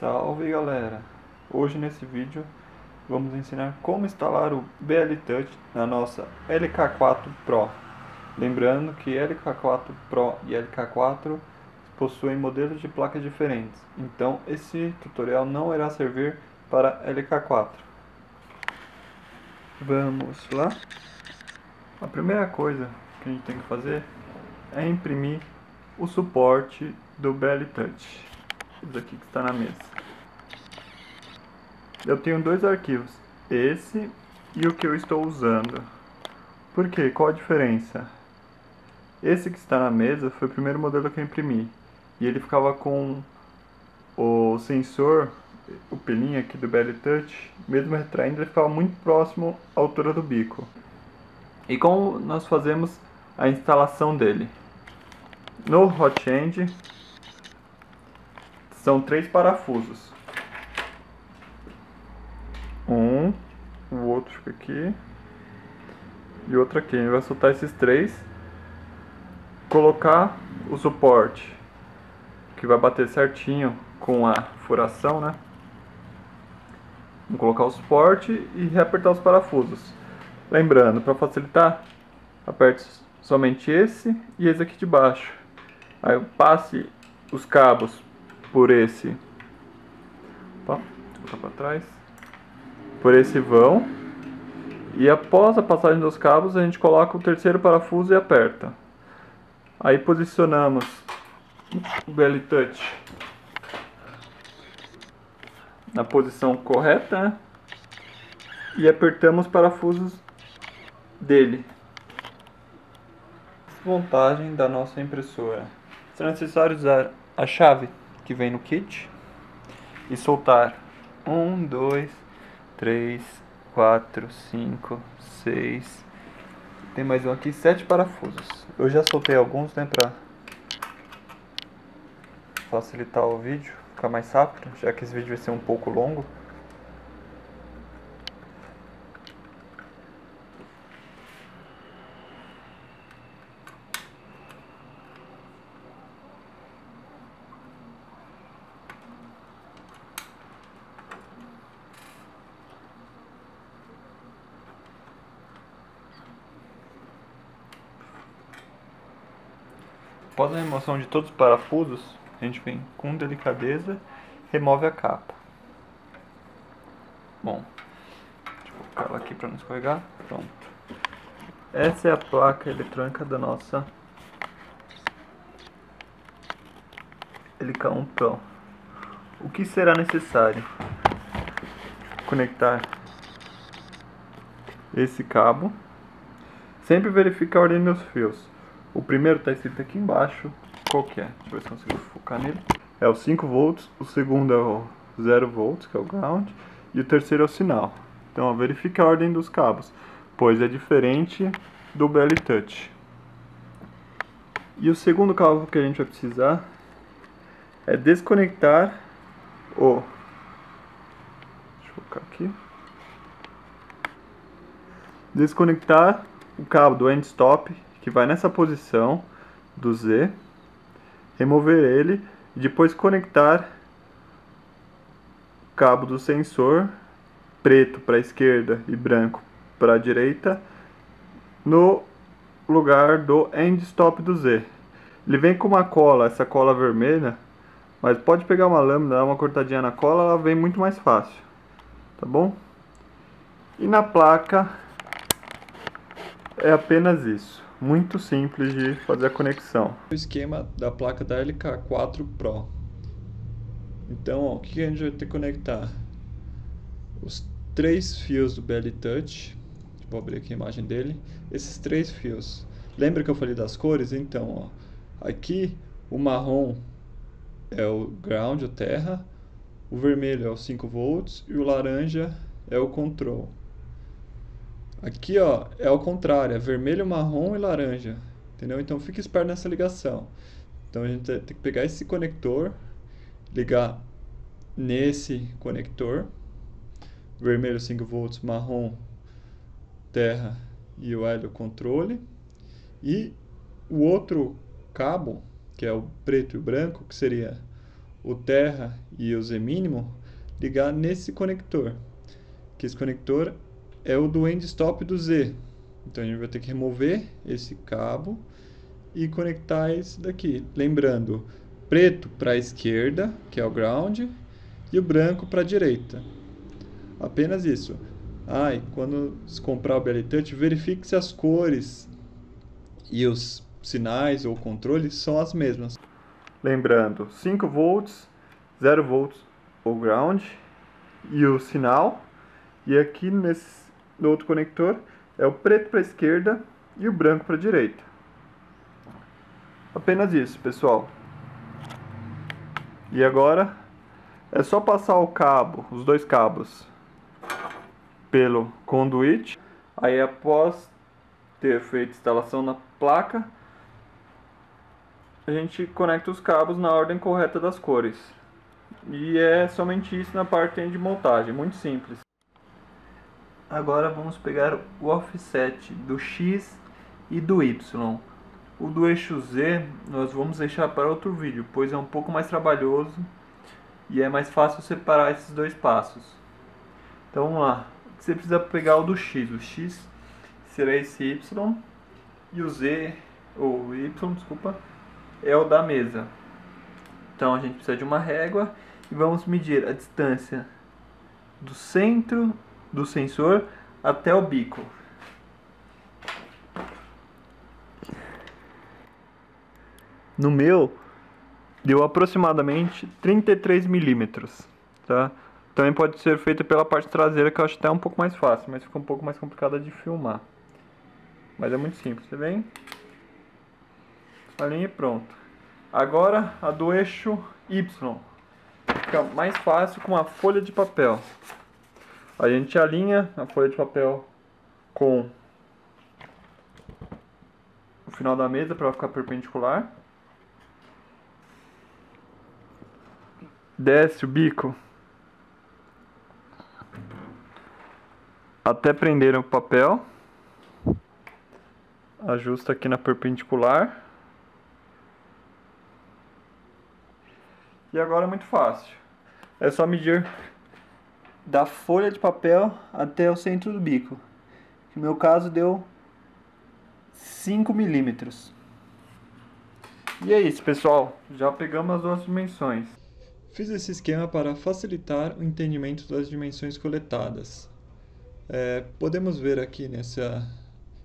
Salve galera! Hoje nesse vídeo vamos ensinar como instalar o BLTouch na nossa LK4 Pro. Lembrando que LK4 Pro e LK4 possuem modelos de placas diferentes, então esse tutorial não irá servir para LK4. Vamos lá! A primeira coisa que a gente tem que fazer é imprimir o suporte do BLTouch, isso aqui que está na mesa. Eu tenho dois arquivos, esse e o que eu estou usando. Por quê? Qual a diferença? Esse que está na mesa foi o primeiro modelo que eu imprimi, e ele ficava com o sensor, o pelinho aqui do BLTouch, mesmo retraindo, ele ficava muito próximo à altura do bico. E como nós fazemos a instalação dele? No hotend são três parafusos, o outro fica aqui e outro aqui. A gente vai soltar esses três, colocar o suporte que vai bater certinho com a furação, né? Vamos colocar o suporte e reapertar os parafusos. Lembrando, para facilitar, aperte somente esse e esse aqui de baixo. Aí eu passe os cabos por esse, opa, vou botar para trás, por esse vão, e após a passagem dos cabos a gente coloca o terceiro parafuso e aperta. Aí posicionamos o BLTouch na posição correta, né? E apertamos os parafusos dele. Desmontagem da nossa impressora. Será necessário usar a chave que vem no kit e soltar 1, 2, 3, 4, 5, 6, tem mais um aqui, 7 parafusos. Eu já soltei alguns, né, para facilitar o vídeo, ficar mais rápido, já que esse vídeo vai ser um pouco longo. Após a remoção de todos os parafusos, a gente vem com delicadeza, remove a capa. Bom, deixa eu colocar ela aqui para não escorregar. Pronto. Essa é a placa eletrônica da nossa LK4 Pro. O que será necessário? Conectar esse cabo. Sempre verifique a ordem dos fios. O primeiro está escrito aqui embaixo, qual que é? Deixa eu ver se consigo focar nele. É o 5V, o segundo é o 0V, que é o ground, e o terceiro é o sinal. Então, ó, verifique a ordem dos cabos, pois é diferente do BLTouch. E o segundo cabo que a gente vai precisar é desconectar o... Deixa eu focar aqui. Desconectar o cabo do end stop, que vai nessa posição do Z, remover ele e depois conectar o cabo do sensor preto para a esquerda e branco para a direita no lugar do end stop do Z. Ele vem com uma cola, essa cola vermelha, mas pode pegar uma lâmina, dar uma cortadinha na cola, ela vem muito mais fácil, tá bom? E na placa é apenas isso. Muito simples de fazer a conexão. O esquema da placa da LK4 Pro. Então, ó, o que a gente vai ter que conectar? Os três fios do BLTouch. Vou abrir aqui a imagem dele. Esses três fios. Lembra que eu falei das cores? Então, ó, aqui o marrom é o ground, o terra. O vermelho é o 5V e o laranja é o control. Aqui, ó, é ao contrário, é vermelho, marrom e laranja, entendeu? Então fique esperto nessa ligação. Então a gente tem que pegar esse conector, ligar nesse conector, vermelho 5V, marrom terra e o hélio controle, e o outro cabo, que é o preto e o branco, que seria o terra e o Z mínimo, ligar nesse conector, que esse conector é o do end stop do Z. Então a gente vai ter que remover esse cabo e conectar esse daqui, lembrando, preto para a esquerda, que é o ground, e o branco para a direita. Apenas isso. Ah, e quando se comprar o BLTouch, verifique se as cores e os sinais ou controles são as mesmas. Lembrando, 5 volts, 0 volts o ground e o sinal. E aqui nesse no outro conector é o preto para a esquerda e o branco para a direita. Apenas isso, pessoal. E agora é só passar o cabo, os dois cabos, pelo conduíte. Aí, após ter feito a instalação na placa, a gente conecta os cabos na ordem correta das cores. E é somente isso na parte de montagem, muito simples. Agora vamos pegar o offset do X e do Y. O do eixo Z nós vamos deixar para outro vídeo, pois é um pouco mais trabalhoso e é mais fácil separar esses dois passos. Então vamos lá, você precisa pegar o do X, o X será esse Y, e o Z, ou Y, desculpa, é o da mesa. Então a gente precisa de uma régua e vamos medir a distância do centro do sensor até o bico. No meu deu aproximadamente 33 milímetros, tá? Também pode ser feito pela parte traseira, que eu acho até um pouco mais fácil, mas fica um pouco mais complicada de filmar. Mas é muito simples, você vem a linha e pronto. Agora a do eixo Y fica mais fácil com uma folha de papel. A gente alinha a folha de papel com o final da mesa para ela ficar perpendicular. Desce o bico até prender o papel. Ajusta aqui na perpendicular. E agora é muito fácil. É só medir da folha de papel até o centro do bico. No meu caso deu 5 milímetros. E é isso, pessoal. Já pegamos as duas dimensões. Fiz esse esquema para facilitar o entendimento das dimensões coletadas. Podemos ver aqui nessa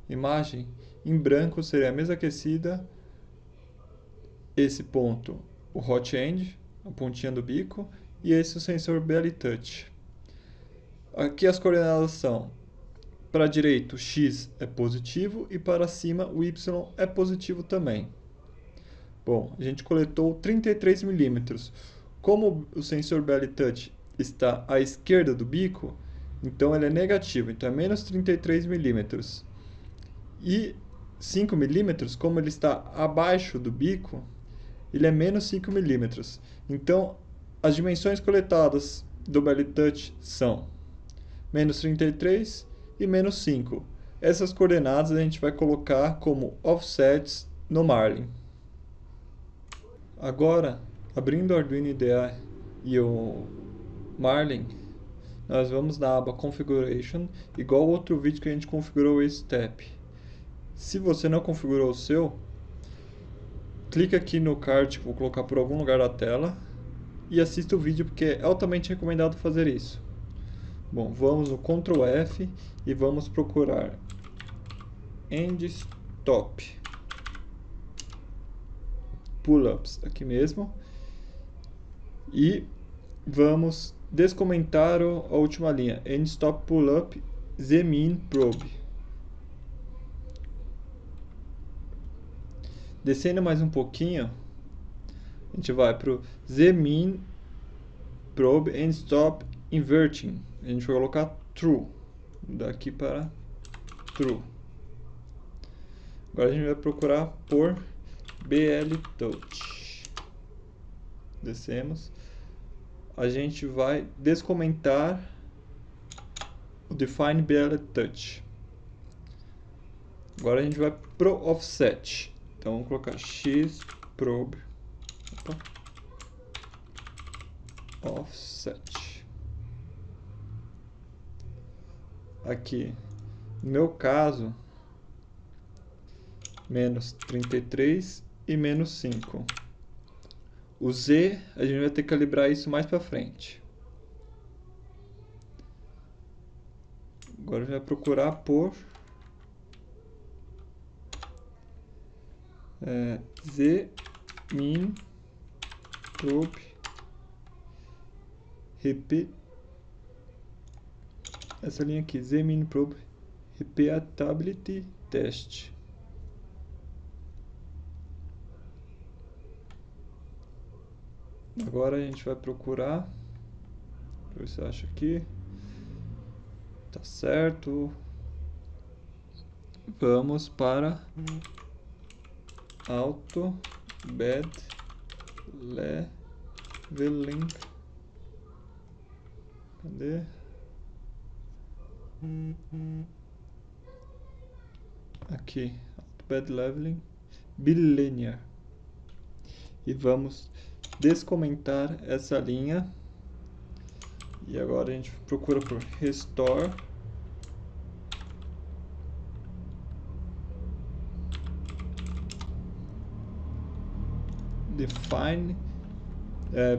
imagem, em branco seria a mesa aquecida, esse ponto, o hotend, a pontinha do bico, e esse o sensor BLTouch. Aqui as coordenadas são, para a direita o X é positivo e para cima o Y é positivo também. Bom, a gente coletou 33 milímetros. Como o sensor BLTouch está à esquerda do bico, então ele é negativo, então é menos 33 milímetros. E 5 milímetros, como ele está abaixo do bico, ele é menos 5 milímetros. Então as dimensões coletadas do BLTouch são menos 33 e menos 5. Essas coordenadas a gente vai colocar como offsets no Marlin. Agora, abrindo o Arduino IDEA e o Marlin, nós vamos na aba Configuration, igual ao outro vídeo que a gente configurou esse step. Se você não configurou o seu, clica aqui no card que vou colocar por algum lugar da tela e assista o vídeo, porque é altamente recomendado fazer isso. Bom, vamos no Ctrl F e vamos procurar End Stop Pull-ups aqui mesmo. E vamos descomentar a última linha, End Stop Pull-up Zmin Probe. Descendo mais um pouquinho, a gente vai para o Zmin Probe End Stop Inverting. A gente vai colocar true, daqui para true. Agora a gente vai procurar por BLTouch. Descemos. A gente vai descomentar o define BLTouch. Agora a gente vai pro offset. Então vamos colocar X probe. Opa. offset. Aqui, no meu caso, menos 33 e menos 5. O Z, a gente vai ter que calibrar isso mais para frente. Agora a gente vai procurar por Z min probe rep, essa linha aqui, Z min probe repeatability test. Agora a gente vai procurar, ver se acha aqui, tá certo. Vamos para auto bed leveling, cadê? Aqui, auto bed leveling bilinear, e vamos descomentar essa linha. E agora a gente procura por restore define,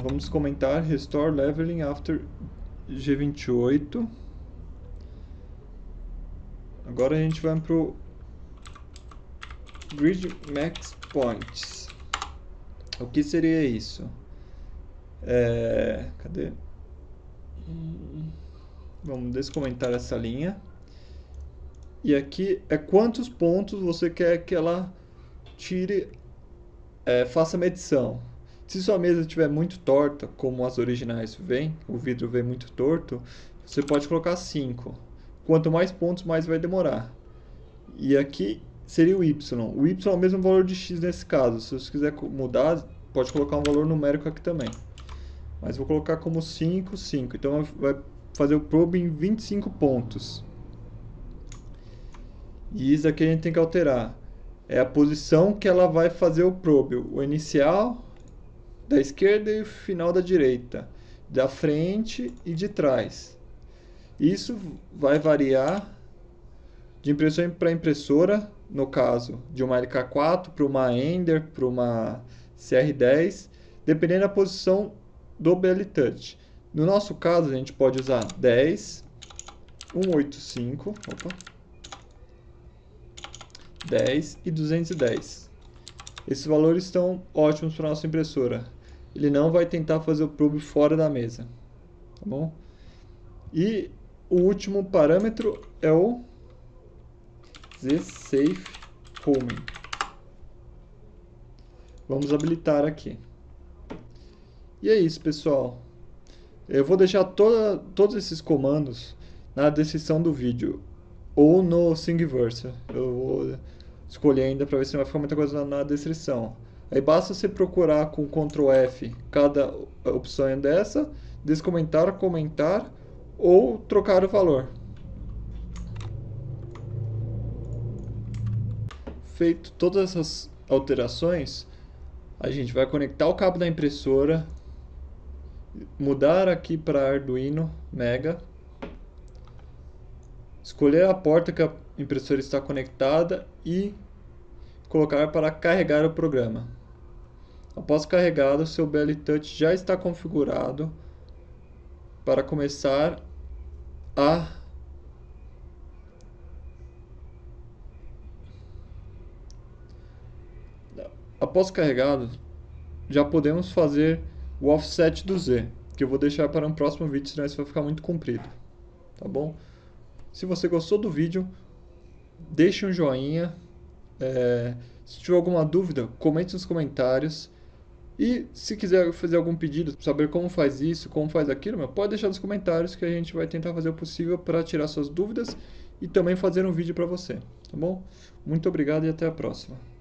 vamos comentar restore leveling after G28. Agora a gente vai para o grid max points. O que seria isso? Cadê? Vamos descomentar essa linha. E aqui é quantos pontos você quer que ela tire, faça medição. Se sua mesa estiver muito torta, como as originais vêm, o vidro vem muito torto, você pode colocar 5. Quanto mais pontos, mais vai demorar. E aqui seria o Y. O Y é o mesmo valor de X nesse caso. Se você quiser mudar, pode colocar um valor numérico aqui também. Mas vou colocar como 5, 5. Então vai fazer o probe em 25 pontos. E isso aqui a gente tem que alterar. É a posição que ela vai fazer o probe. O inicial da esquerda e o final da direita. Da frente e de trás. Isso vai variar de impressora para impressora. No caso de uma LK4 para uma Ender, para uma CR10. Dependendo da posição do BLTouch. No nosso caso, a gente pode usar 10, 185, opa, 10 e 210. Esses valores estão ótimos para a nossa impressora. Ele não vai tentar fazer o probe fora da mesa, tá bom? E o último parâmetro é o Z-Safe Homing. Vamos habilitar aqui. E é isso, pessoal. Eu vou deixar todos esses comandos na descrição do vídeo ou no Thingiverse. Eu vou escolher ainda para ver se não vai ficar muita coisa na descrição. Aí basta você procurar com Ctrl F cada opção dessa, descomentar, comentar ou trocar o valor. Feito todas essas alterações, a gente vai conectar o cabo da impressora, mudar aqui para Arduino Mega, escolher a porta que a impressora está conectada e colocar para carregar o programa. Após carregado, o seu BLTouch já está configurado para começar a após carregado, já podemos fazer o offset do Z, que eu vou deixar para um próximo vídeo, senão isso vai ficar muito comprido, tá bom? Se você gostou do vídeo, deixe um joinha, se tiver alguma dúvida, comente nos comentários, e se quiser fazer algum pedido, saber como faz isso, como faz aquilo, pode deixar nos comentários que a gente vai tentar fazer o possível para tirar suas dúvidas e também fazer um vídeo para você, tá bom? Muito obrigado e até a próxima.